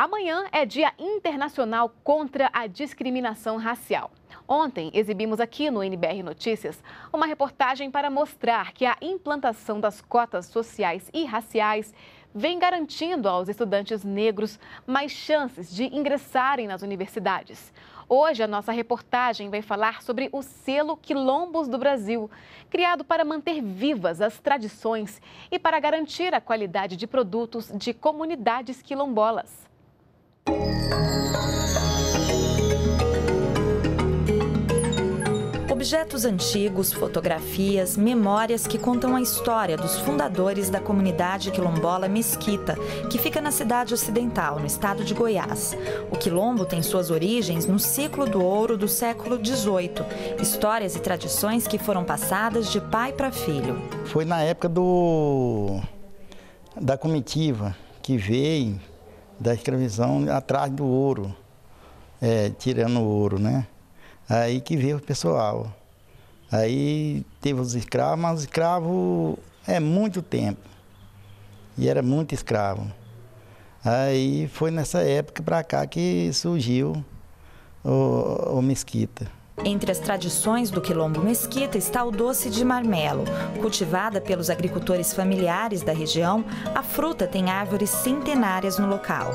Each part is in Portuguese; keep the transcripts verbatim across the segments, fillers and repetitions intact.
Amanhã é Dia Internacional contra a Discriminação Racial. Ontem exibimos aqui no N B R Notícias uma reportagem para mostrar que a implantação das cotas sociais e raciais vem garantindo aos estudantes negros mais chances de ingressarem nas universidades. Hoje, a nossa reportagem vai falar sobre o Selo Quilombos do Brasil, criado para manter vivas as tradições e para garantir a qualidade de produtos de comunidades quilombolas. Objetos antigos, fotografias, memórias que contam a história dos fundadores da comunidade quilombola Mesquita, que fica na cidade ocidental, no estado de Goiás. O quilombo tem suas origens no ciclo do ouro do século dezoito, histórias e tradições que foram passadas de pai para filho. Foi na época do, da comitiva que veio da escravização atrás do ouro, é, tirando o ouro, né? Aí que veio o pessoal. Aí teve os escravos, mas os escravos é muito tempo. E era muito escravo. Aí foi nessa época para cá que surgiu o, o Mesquita. Entre as tradições do quilombo Mesquita está o doce de marmelo. Cultivada pelos agricultores familiares da região, a fruta tem árvores centenárias no local.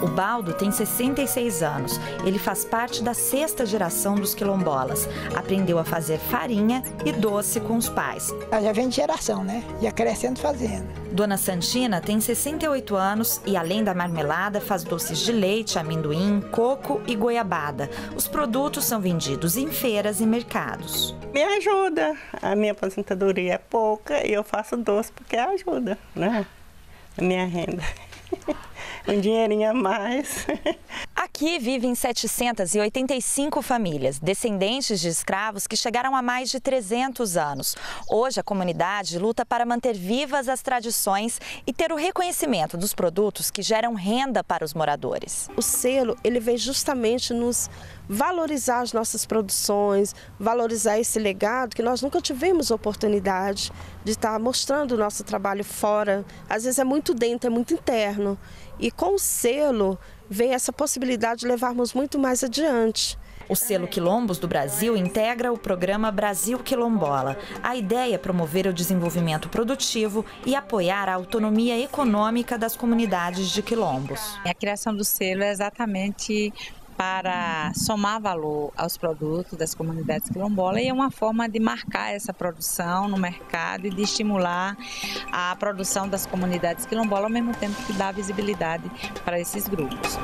O Baldo tem sessenta e seis anos. Ele faz parte da sexta geração dos quilombolas. Aprendeu a fazer farinha e doce com os pais. Já vem de geração, né? Já crescendo fazendo. Dona Santina tem sessenta e oito anos e, além da marmelada, faz doces de leite, amendoim, coco e goiabada. Os produtos são vendidos em em feiras e mercados. Me ajuda, a minha aposentadoria é pouca e eu faço doce porque ajuda, né? A minha renda. Um dinheirinho a mais. Aqui vivem setecentas e oitenta e cinco famílias, descendentes de escravos que chegaram há mais de trezentos anos. Hoje, a comunidade luta para manter vivas as tradições e ter o reconhecimento dos produtos que geram renda para os moradores. O selo, ele vem justamente nos valorizar as nossas produções, valorizar esse legado, que nós nunca tivemos oportunidade de estar mostrando o nosso trabalho fora. Às vezes é muito dentro, é muito interno. E com o selo vem essa possibilidade de levarmos muito mais adiante. O Selo Quilombos do Brasil integra o programa Brasil Quilombola. A ideia é promover o desenvolvimento produtivo e apoiar a autonomia econômica das comunidades de quilombos. A criação do selo é exatamente para somar valor aos produtos das comunidades quilombolas e é uma forma de marcar essa produção no mercado e de estimular a produção das comunidades quilombolas ao mesmo tempo que dá visibilidade para esses grupos.